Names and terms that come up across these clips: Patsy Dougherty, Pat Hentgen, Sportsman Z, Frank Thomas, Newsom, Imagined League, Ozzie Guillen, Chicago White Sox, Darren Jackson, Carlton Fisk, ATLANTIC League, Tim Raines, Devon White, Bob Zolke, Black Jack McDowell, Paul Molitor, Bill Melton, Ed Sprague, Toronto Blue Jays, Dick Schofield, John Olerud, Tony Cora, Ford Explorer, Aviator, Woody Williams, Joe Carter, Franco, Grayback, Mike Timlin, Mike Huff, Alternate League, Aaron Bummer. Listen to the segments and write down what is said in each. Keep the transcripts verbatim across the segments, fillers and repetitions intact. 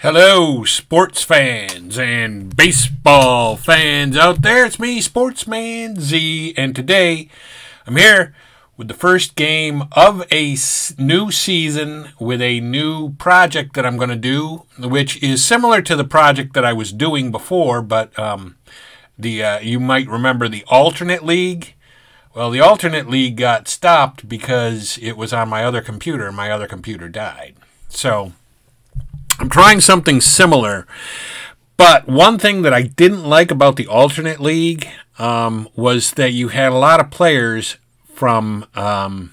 Hello, sports fans and baseball fans out there. It's me, Sportsman Z, and today I'm here with the first game of a new season with a new project that I'm going to do, which is similar to the project that I was doing before, but um, the uh, you might remember the Alternate League. Well, the Alternate League got stopped because it was on my other computer, and my other computer died. So I'm trying something similar, but one thing that I didn't like about the Alternate League um, was that you had a lot of players from um,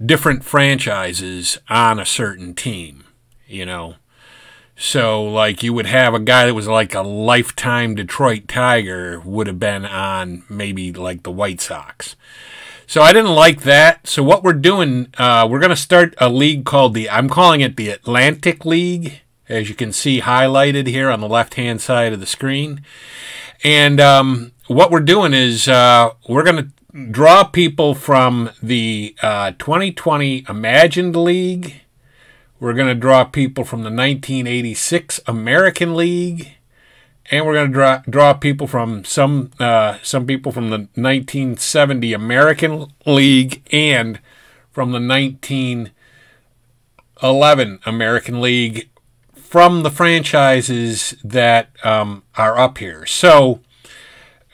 different franchises on a certain team, you know. So, like, you would have a guy that was like a lifetime Detroit Tiger would have been on maybe like the White Sox. So I didn't like that. So what we're doing, uh, we're going to start a league called the, I'm calling it the Atlantic League, as you can see highlighted here on the left-hand side of the screen. And um, what we're doing is uh, we're going to draw people from the uh, twenty twenty Imagined League. We're going to draw people from the nineteen eighty-six American League. And we're going to draw, draw people from some uh, some people from the nineteen seventy American League and from the nineteen eleven American League from the franchises that um, are up here. So,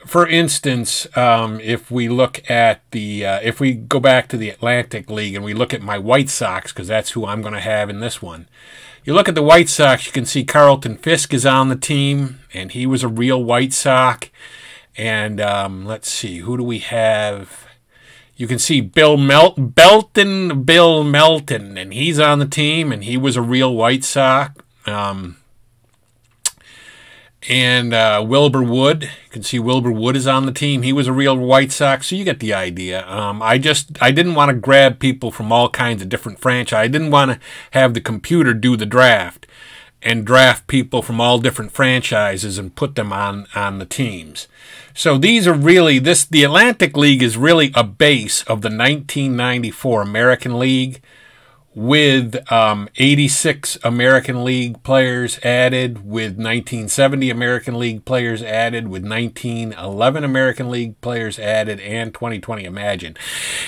for instance, um, if we look at the uh, if we go back to the Atlantic League and we look at my White Sox, because that's who I'm going to have in this one. You look at the White Sox, you can see Carlton Fisk is on the team, and he was a real White Sox. And um, let's see, who do we have? You can see Bill Melton, Belton, Bill Melton, and he's on the team, and he was a real White Sox. Um, and uh, Wilbur Wood, you can see Wilbur Wood is on the team. He was a real White Sox, so you get the idea. Um, I just, I didn't want to grab people from all kinds of different franchises. I didn't want to have the computer do the draft and draft people from all different franchises and put them on, on the teams. So these are really, this the Atlantic League is really a base of the nineteen ninety-four American League with um, eighty-six American League players added, with nineteen seventy American League players added, with nineteen eleven American League players added, and twenty twenty Imagine.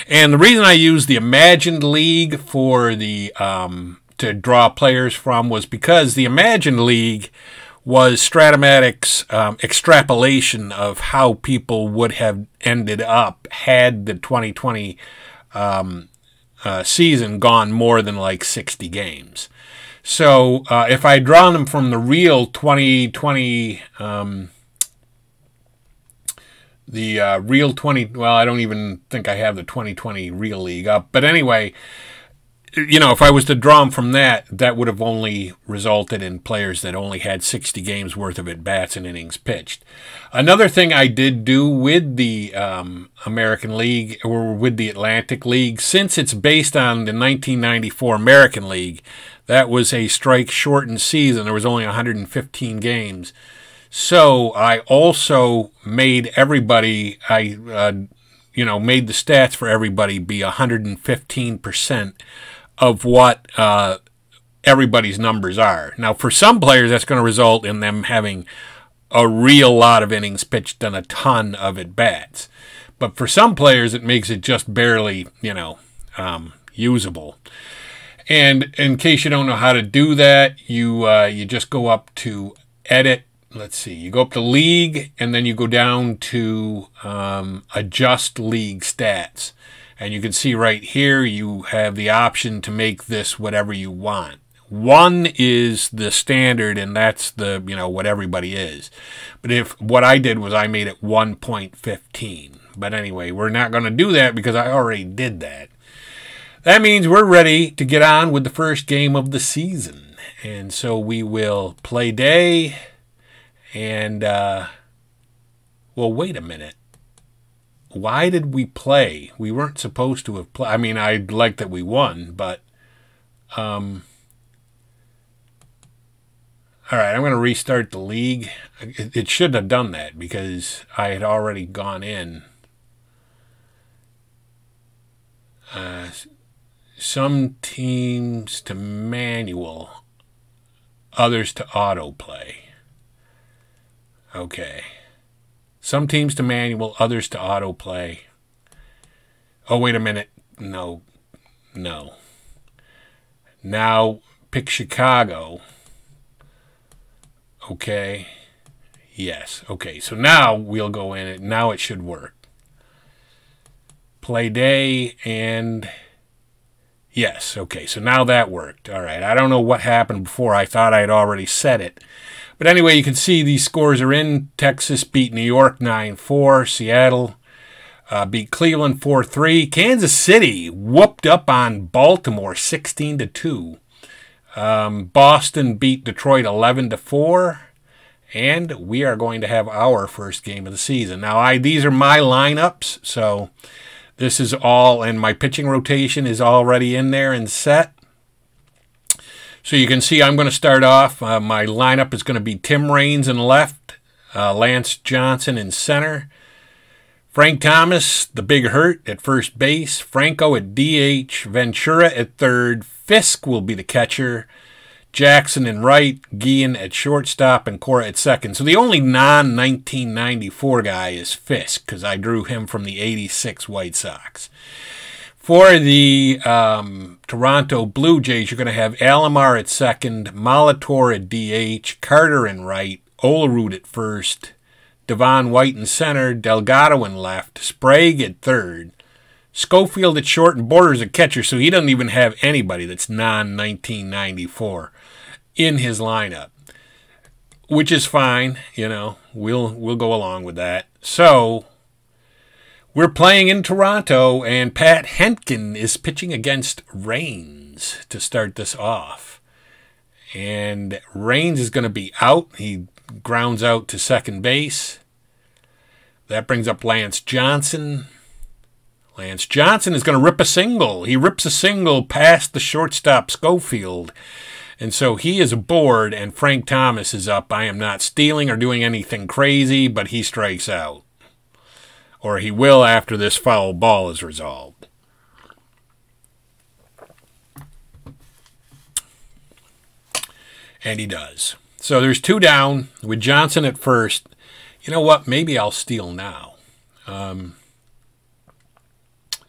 And the reason I used the Imagined League for the um, to draw players from was because the Imagined League was Stratomatic's um, extrapolation of how people would have ended up had the twenty twenty um, Uh, season gone more than like sixty games. So uh, if I draw them from the real twenty twenty, um, the uh, real twenty, well, I don't even think I have the twenty twenty real league up. But anyway, you know, if I was to draw them from that, that would have only resulted in players that only had sixty games worth of at-bats and innings pitched. Another thing I did do with the um, American League, or with the Atlantic League, since it's based on the nineteen ninety-four American League, that was a strike-shortened season. There was only one hundred fifteen games. So I also made everybody, I, uh, you know, made the stats for everybody be one hundred fifteen percent of what uh, everybody's numbers are. Now, for some players, that's going to result in them having a real lot of innings pitched and a ton of at-bats. But for some players, it makes it just barely, you know, um, usable. And in case you don't know how to do that, you, uh, you just go up to Edit. Let's see, you go up to League, and then you go down to um, Adjust League Stats. And you can see right here, you have the option to make this whatever you want. One is the standard, and that's the, you know, what everybody is. But if what I did was I made it one point fifteen. But anyway, we're not going to do that because I already did that. That means we're ready to get on with the first game of the season. And so we will play day. And, uh, well, wait a minute. Why did we play? We weren't supposed to have played. I mean, I'd like that we won, but... Um, all right, I'm going to restart the league. It, it shouldn't have done that because I had already gone in. Uh, some teams to manual. others to autoplay. Okay. Some teams to manual, others to autoplay. Oh, wait a minute. No. No. Now, pick Chicago. Okay. Yes. Okay, so now we'll go in it. Now it should work. Play day and... Yes, okay, so now that worked. All right, I don't know what happened before. I thought I had already said it. But anyway, you can see these scores are in. Texas beat New York nine four. Seattle uh, beat Cleveland four three. Kansas City whooped up on Baltimore sixteen to two. Um, Boston beat Detroit eleven to four. And we are going to have our first game of the season. Now, I these are my lineups, so... This is all, and my pitching rotation is already in there and set. So you can see I'm going to start off. Uh, my lineup is going to be Tim Raines in left, uh, Lance Johnson in center, Frank Thomas, the Big Hurt, at first base, Franco at D H, Ventura at third, Fisk will be the catcher, Jackson in right, Guillen at shortstop, and Cora at second. So the only non nineteen ninety-four guy is Fisk, because I drew him from the eighty-six White Sox. For the um, Toronto Blue Jays, you're going to have Alomar at second, Molitor at D H, Carter in right, Olerud at first, Devon White in center, Delgado in left, Sprague at third, Schofield at short, and Border's a catcher, so he doesn't even have anybody that's non nineteen ninety-four in his lineup, which is fine. You know, we'll we'll go along with that. So we're playing in Toronto, and Pat Hentgen is pitching against Raines to start this off, and Raines is going to be out. He grounds out to second base. That brings up Lance Johnson. Lance Johnson is going to rip a single. He rips a single past the shortstop Schofield. And so he is aboard, and Frank Thomas is up. I am not stealing or doing anything crazy, but he strikes out. Or he will after this foul ball is resolved. And he does. So there's two down with Johnson at first. You know what? Maybe I'll steal now. Um...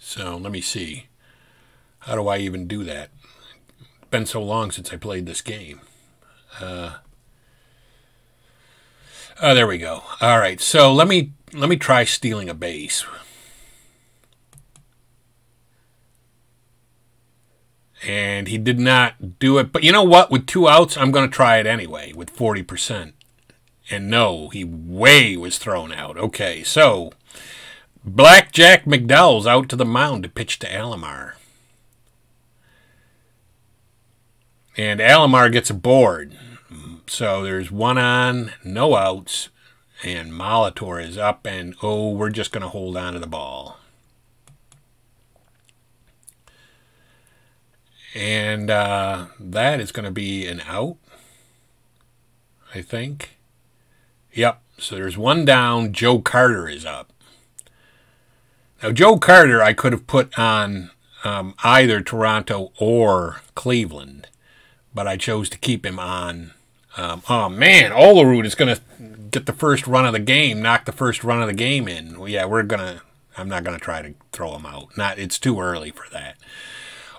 So let me see. How do I even do that? It's been so long since I played this game. Uh, oh, there we go. All right. So let me let me try stealing a base. And he did not do it. But you know what? With two outs, I'm going to try it anyway. With forty percent. And no, he way was thrown out. Okay. So. Black Jack McDowell's out to the mound to pitch to Alomar. And Alomar gets aboard. So there's one on, no outs, and Molitor is up, and oh, we're just going to hold on to the ball. And uh, that is going to be an out, I think. Yep, so there's one down, Joe Carter is up. Now, Joe Carter I could have put on um, either Toronto or Cleveland, but I chose to keep him on. Um, oh, man, Olerud is going to get the first run of the game, knock the first run of the game in. Well, yeah, we're going to – I'm not going to try to throw him out. Not, it's too early for that.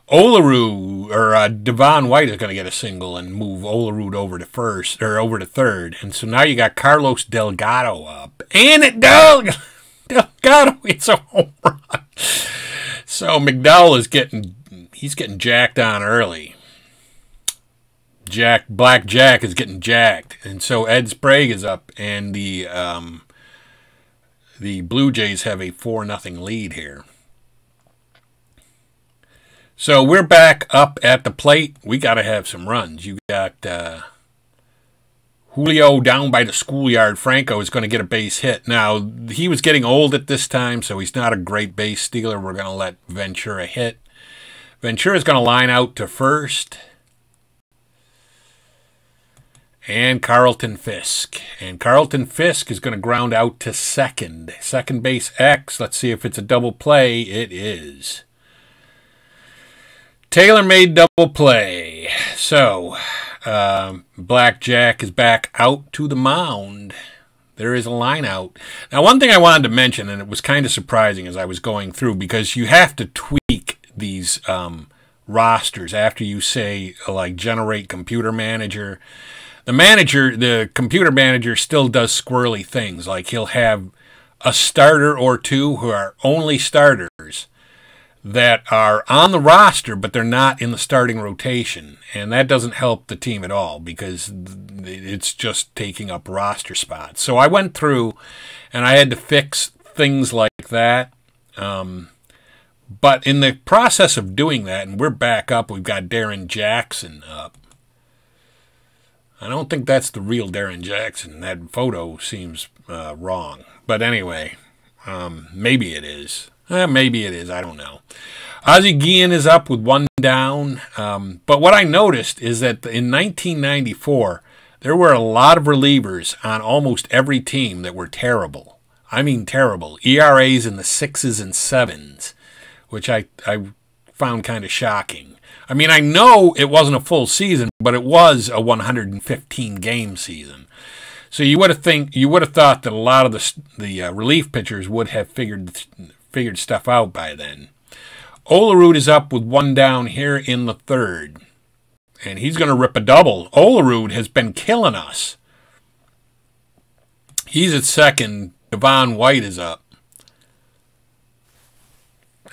Olerud or uh, Devon White is going to get a single and move Olerud over to first or over to third. And so now you got Carlos Delgado up. And it Delgado! Delgado, it's a home run. So McDowell is getting, he's getting jacked on early. Jack, Black Jack is getting jacked. And so Ed Sprague is up, and the, um, the Blue Jays have a four nothing lead here. So we're back up at the plate. We got to have some runs. You got... Uh, Julio down by the schoolyard. Franco is going to get a base hit. Now, he was getting old at this time, so he's not a great base stealer. We're going to let Ventura hit. Ventura's going to line out to first. And Carlton Fisk. And Carlton Fisk is going to ground out to second. Second base X. Let's see if it's a double play. It is. Taylor made double play. So... Um, Black Jack is back out to the mound. There is a line out. Now, one thing I wanted to mention, and it was kind of surprising as I was going through, because you have to tweak these um, rosters after you say, like, generate computer manager. The manager, the computer manager still does squirrely things. Like, he'll have a starter or two who are only starters that are on the roster, but they're not in the starting rotation. And that doesn't help the team at all, because it's just taking up roster spots. So I went through and I had to fix things like that. Um, but in the process of doing that, and we're back up, we've got Darren Jackson up. I don't think that's the real Darren Jackson. That photo seems uh, wrong. But anyway, um, maybe it is. Eh, maybe it is. I don't know. Ozzie Guillen is up with one down. Um, but what I noticed is that in nineteen ninety-four, there were a lot of relievers on almost every team that were terrible. I mean terrible. E R As in the sixes and sevens, which I, I found kind of shocking. I mean, I know it wasn't a full season, but it was a one hundred fifteen game season. So you would have think you would have thought that a lot of the the uh, relief pitchers would have figured figured stuff out by then. Olerud is up with one down here in the third. And he's going to rip a double. Olerud has been killing us. He's at second. Devon White is up.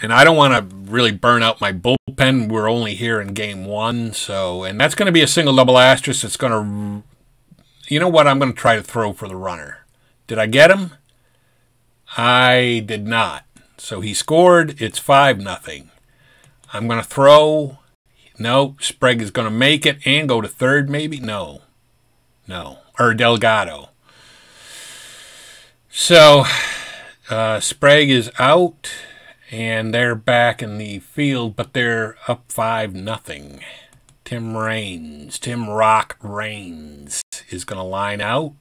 And I don't want to really burn out my bullpen. We're only here in game one. So, and that's going to be a single double asterisk. It's going to, you know what? I'm going to try to throw for the runner. Did I get him? I did not. So he scored. It's five nothing. I'm going to throw. No, Sprague is going to make it and go to third maybe. No. No. Or Delgado. So uh, Sprague is out, and they're back in the field, but they're up five nothing. Tim Raines. Tim Rock Raines is going to line out.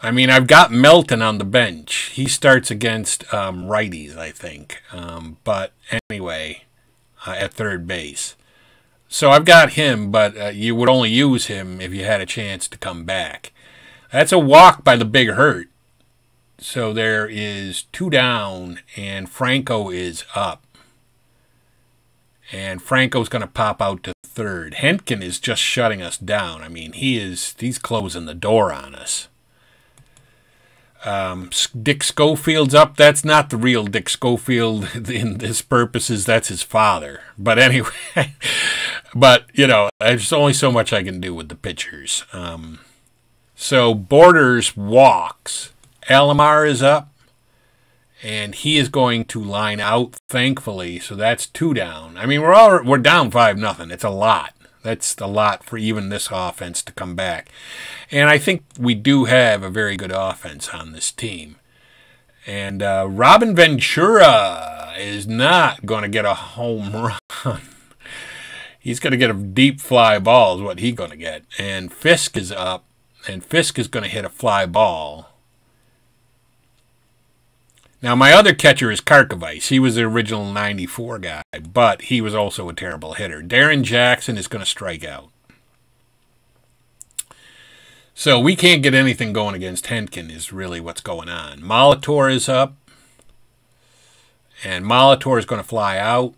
I mean, I've got Melton on the bench. He starts against um, righties, I think. Um, but anyway, uh, at third base. So I've got him, but uh, you would only use him if you had a chance to come back. That's a walk by the Big Hurt. So there is two down, and Franco is up. And Franco's going to pop out to third. Hentgen is just shutting us down. I mean, he is he's closing the door on us. Um, Dick Schofield's up. That's not the real Dick Schofield in this purposes. That's his father. But anyway, but, you know, there's only so much I can do with the pitchers. Um, so Borders walks. Alomar is up, and he is going to line out, thankfully. So that's two down. I mean, we're all, we're down five nothing. It's a lot. That's a lot for even this offense to come back. And I think we do have a very good offense on this team. And uh, Robin Ventura is not going to get a home run. He's going to get a deep fly ball is what he's going to get. And Fisk is up, and Fisk is going to hit a fly ball. Now, my other catcher is Karkovice. He was the original ninety-four guy, but he was also a terrible hitter. Darren Jackson is going to strike out. So we can't get anything going against Hentgen is really what's going on. Molitor is up, and Molitor is going to fly out.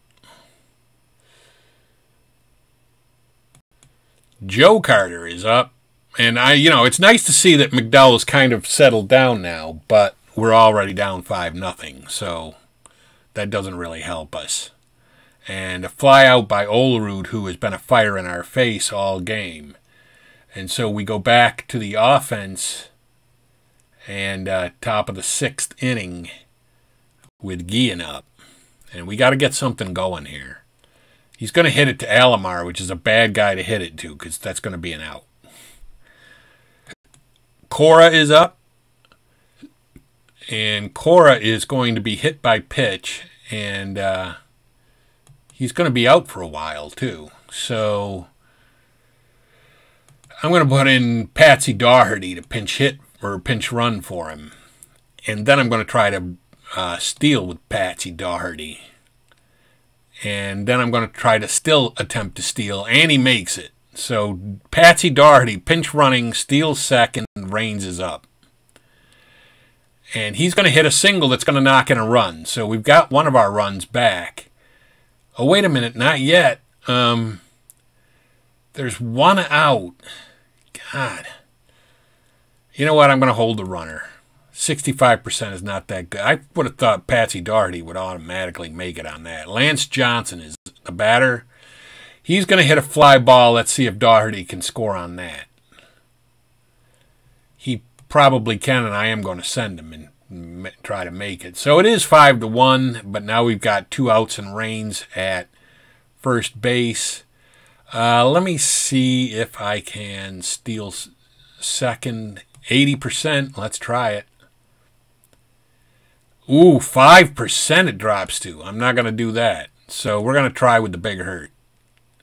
Joe Carter is up, and I, you know, it's nice to see that McDowell's kind of settled down now, but we're already down five nothing, so that doesn't really help us. And a fly out by Olerud, who has been a fire in our face all game. And so we go back to the offense, and uh, top of the sixth inning with Guillen up. And we got to get something going here. He's going to hit it to Alomar, which is a bad guy to hit it to, because that's going to be an out. Cora is up. And Cora is going to be hit by pitch, and uh, he's going to be out for a while, too. So I'm going to put in Patsy Dougherty to pinch hit or pinch run for him. And then I'm going to try to uh, steal with Patsy Dougherty. And then I'm going to try to still attempt to steal. And he makes it. So Patsy Dougherty, pinch running, steals second, Raines is up. And he's going to hit a single that's going to knock in a run. So we've got one of our runs back. Oh, wait a minute. Not yet. Um, there's one out. God. You know what? I'm going to hold the runner. sixty-five percent is not that good. I would have thought Patsy Dougherty would automatically make it on that. Lance Johnson is the batter. He's going to hit a fly ball. Let's see if Dougherty can score on that. He probably can, and I am going to send him and try to make it. So it is five to one, but now we've got two outs and Raines at first base. Uh, let me see if I can steal second. eighty percent. Let's try it. Ooh, five percent it drops to. I'm not going to do that. So we're going to try with the big hurt.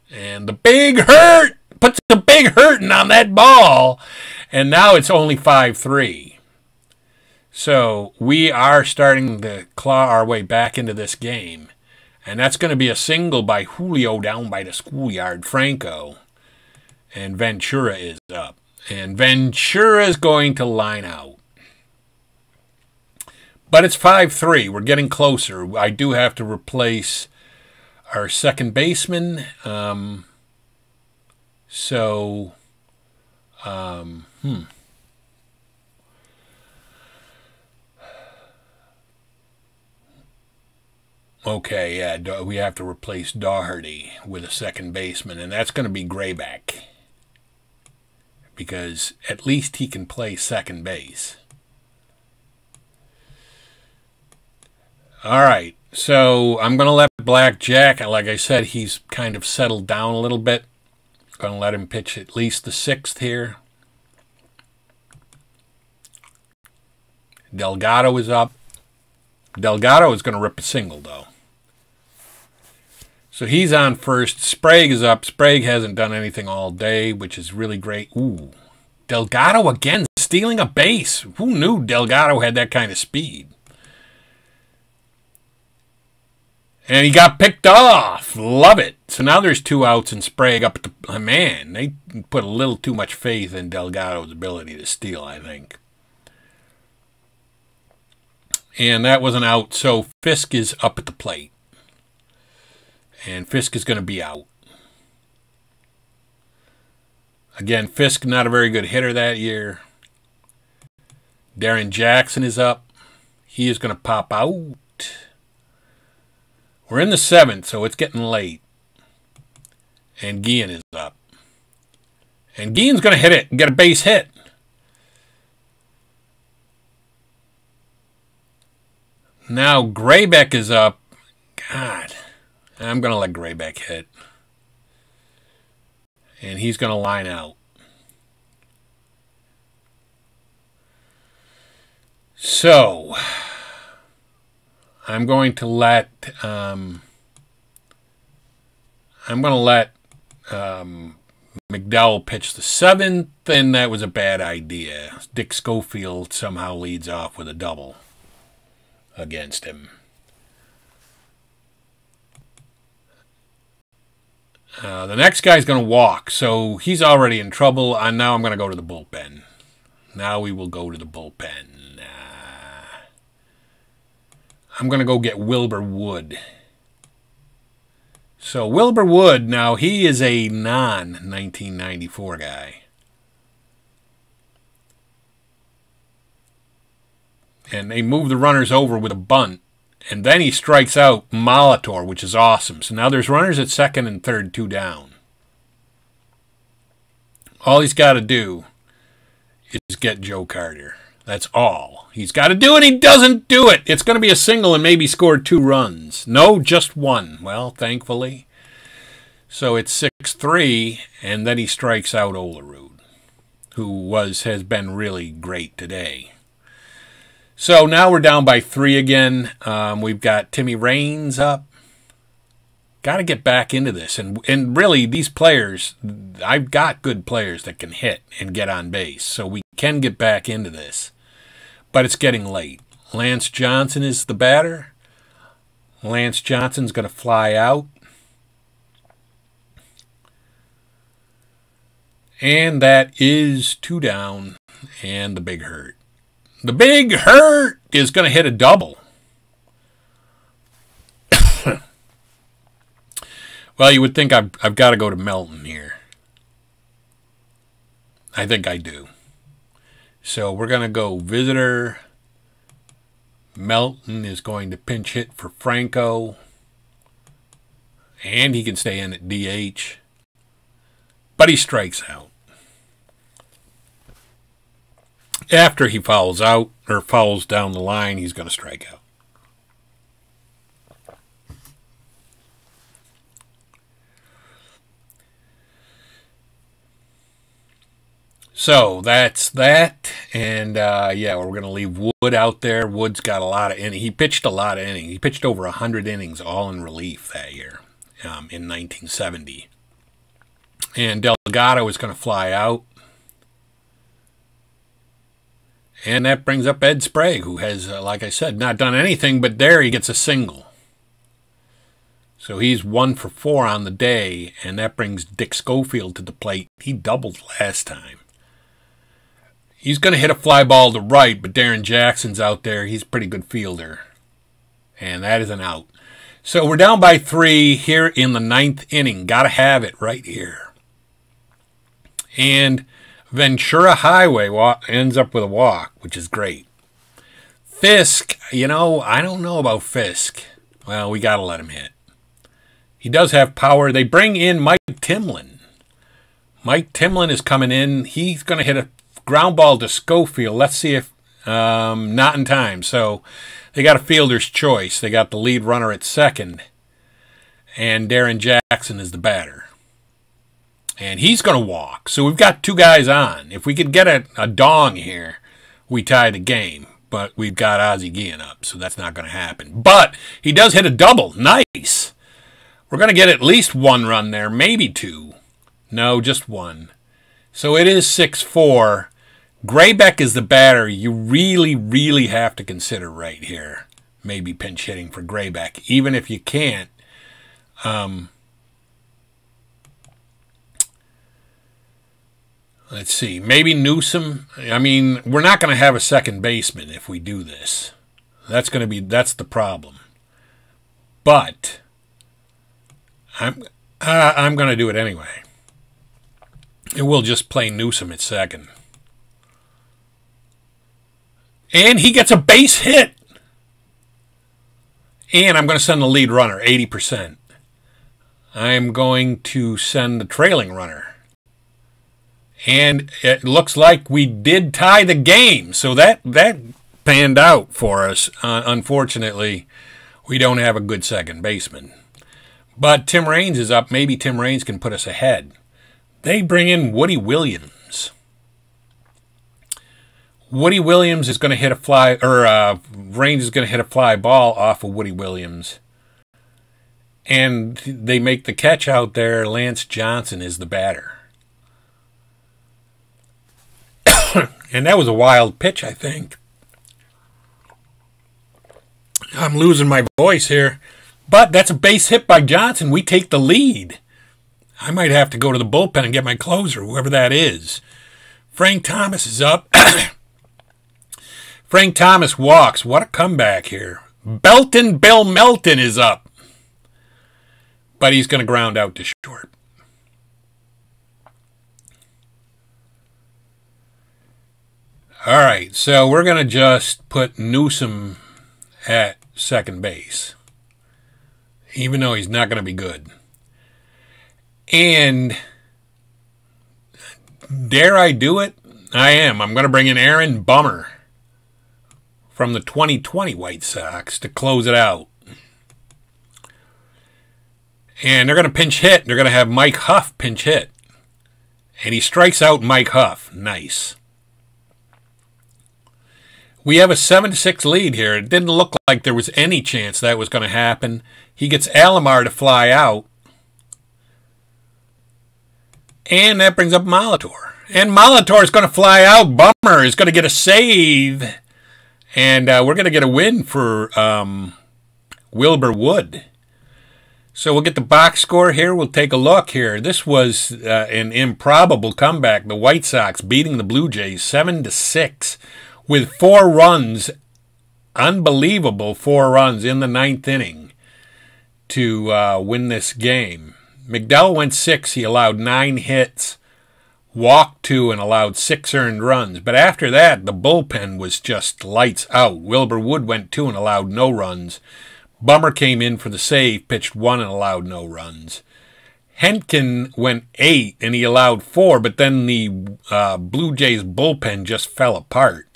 And the big hurt puts the big hurting on that ball. And now it's only five three. So we are starting to claw our way back into this game. And that's going to be a single by Julio down by the schoolyard, Franco. And Ventura is up. And Ventura is going to line out. But it's five three. We're getting closer. I do have to replace our second baseman. Um, so, um, hmm. Okay, yeah, we have to replace Dougherty with a second baseman, and that's going to be Grayback. Because at least he can play second base. All right, so I'm going to let Black Jack, like I said, he's kind of settled down a little bit. Going to let him pitch at least the sixth here. Delgado is up. Delgado is going to rip a single, though. So he's on first. Sprague is up. Sprague hasn't done anything all day, which is really great. Ooh. Delgado again stealing a base. Who knew Delgado had that kind of speed? And he got picked off. Love it. So now there's two outs and Sprague up at the... Man, they put a little too much faith in Delgado's ability to steal, I think. And that was an out. So Fisk is up at the plate. And Fisk is going to be out. Again, Fisk, not a very good hitter that year. Darren Jackson is up. He is going to pop out. We're in the seventh, so it's getting late. And Guillen is up. And Guillen's going to hit it and get a base hit. Now Grayback is up. God. I'm going to let Grayback hit. And he's going to line out. So, I'm going to let, um, I'm going to let um, McDowell pitch the seventh, and that was a bad idea. Dick Schofield somehow leads off with a double against him. Uh, the next guy's going to walk, so he's already in trouble. Uh, now I'm going to go to the bullpen. Now we will go to the bullpen. Uh, I'm going to go get Wilbur Wood. So Wilbur Wood, now he is a non nineteen ninety-four guy. And they move the runners over with a bunt. And then he strikes out Molitor, which is awesome. So now there's runners at second and third, two down. All he's got to do is get Joe Carter. That's all he's got to do, and he doesn't do it. It's going to be a single and maybe score two runs. No, just one. Well, thankfully. So it's six three, and then he strikes out Olerud, who was has been really great today. So now we're down by three again. Um, we've got Timmy Raines up. Got to get back into this. And, and really, these players, I've got good players that can hit and get on base. So we can get back into this. But it's getting late. Lance Johnson is the batter. Lance Johnson's going to fly out. And that is two down. And the Big Hurt. The Big Hurt is going to hit a double. Well, you would think I've, I've got to go to Melton here. I think I do. So we're going to go visitor. Melton is going to pinch hit for Franco. And he can stay in at D H. But he strikes out. After he fouls out, or fouls down the line, he's going to strike out. So that's that. And uh, yeah, we're going to leave Wood out there. Wood's got a lot of innings. He pitched a lot of innings. He pitched over one hundred innings all in relief that year um, in nineteen seventy. And Delgado is going to fly out. And that brings up Ed Sprague, who has, uh, like I said, not done anything, but there he gets a single. So he's one for four on the day, and that brings Dick Schofield to the plate. He doubled last time. He's going to hit a fly ball to right, but Darren Jackson's out there. He's a pretty good fielder. And that is an out. So we're down by three here in the ninth inning. Got to have it right here. And Ventura Highway ends up with a walk, which is great. Fisk, you know, I don't know about Fisk. Well, we got to let him hit. He does have power. They bring in Mike Timlin. Mike Timlin is coming in. He's going to hit a ground ball to Schofield. Let's see if um, not in time. So they got a fielder's choice. They got the lead runner at second, and Darren Jackson is the batter, and he's going to walk. So we've got two guys on. If we could get a, a dong here, we tie the game. But we've got Ozzie Guillen up, so that's not going to happen. But he does hit a double. Nice. We're going to get at least one run there, maybe two. No, just one. So it is six four. Grayback is the batter. You really, really have to consider right here. Maybe pinch hitting for Grayback. Even if you can't. Um, let's see. Maybe Newsom. I mean, we're not going to have a second baseman if we do this. That's going to be, that's the problem. But I'm, uh, I'm going to do it anyway. It will just play Newsom at second. And he gets a base hit. And I'm going to send the lead runner, eighty percent. I'm going to send the trailing runner. And it looks like we did tie the game. So that, that panned out for us. Uh, unfortunately, we don't have a good second baseman. But Tim Raines is up. Maybe Tim Raines can put us ahead. They bring in Woody Williams. Woody Williams is going to hit a fly, or uh, Raines is going to hit a fly ball off of Woody Williams. And they make the catch out there. Lance Johnson is the batter. And that was a wild pitch, I think. I'm losing my voice here. But that's a base hit by Johnson. We take the lead. I might have to go to the bullpen and get my closer, whoever that is. Frank Thomas is up. Frank Thomas walks. What a comeback here. Belton Bill Melton is up. But he's going to ground out to short. All right, so we're going to just put Newsom at second base. Even though he's not going to be good. And dare I do it? I am. I'm going to bring in Aaron Bummer from the twenty twenty White Sox to close it out. And they're going to pinch hit. They're going to have Mike Huff pinch hit. And he strikes out Mike Huff. Nice. We have a seven to six lead here. It didn't look like there was any chance that was going to happen. He gets Alomar to fly out. And that brings up Molitor. And Molitor is going to fly out. Bummer is going to get a save. And uh, we're going to get a win for um, Wilbur Wood. So we'll get the box score here. We'll take a look here. This was uh, an improbable comeback. The White Sox beating the Blue Jays seven to six with four runs. Unbelievable four runs in the ninth inning to uh, win this game. McDowell went six. He allowed nine hits, walked two, and allowed six earned runs. But after that, the bullpen was just lights out. Wilbur Wood went two and allowed no runs. Bummer came in for the save, pitched one and allowed no runs. Hentgen went eight, and he allowed four, but then the uh, Blue Jays bullpen just fell apart.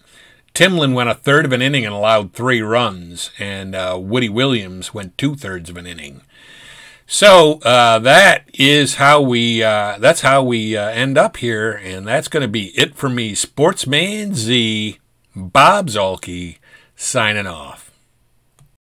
Timlin went a third of an inning and allowed three runs, and uh, Woody Williams went two-thirds of an inning. So uh, that is how we, uh, that's how we uh, end up here, and that's going to be it for me. Sportsman Z, Bob Zolke, signing off.